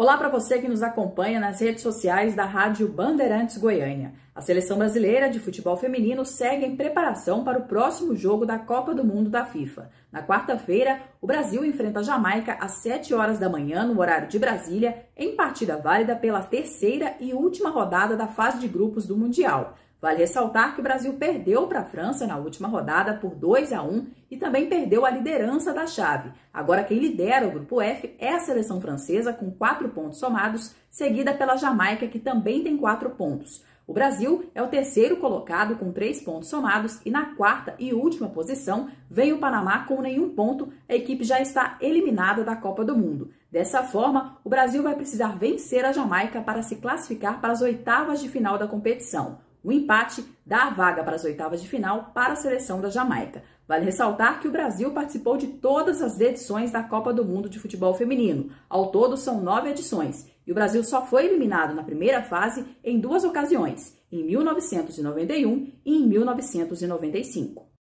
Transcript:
Olá para você que nos acompanha nas redes sociais da Rádio Bandeirantes Goiânia. A Seleção Brasileira de Futebol Feminino segue em preparação para o próximo jogo da Copa do Mundo da FIFA. Na quarta-feira, o Brasil enfrenta a Jamaica às 7 horas da manhã, no horário de Brasília, em partida válida pela terceira e última rodada da fase de grupos do Mundial. Vale ressaltar que o Brasil perdeu para a França na última rodada por 2-1 e também perdeu a liderança da chave. Agora quem lidera o Grupo F é a seleção francesa com 4 pontos somados, seguida pela Jamaica, que também tem 4 pontos. O Brasil é o terceiro colocado com 3 pontos somados e na quarta e última posição vem o Panamá com nenhum ponto. A equipe já está eliminada da Copa do Mundo. Dessa forma, o Brasil vai precisar vencer a Jamaica para se classificar para as oitavas de final da competição. O empate dá a vaga para as oitavas de final para a seleção da Jamaica. Vale ressaltar que o Brasil participou de todas as edições da Copa do Mundo de Futebol Feminino. Ao todo, são 9 edições. E o Brasil só foi eliminado na primeira fase em 2 ocasiões, em 1991 e em 1995.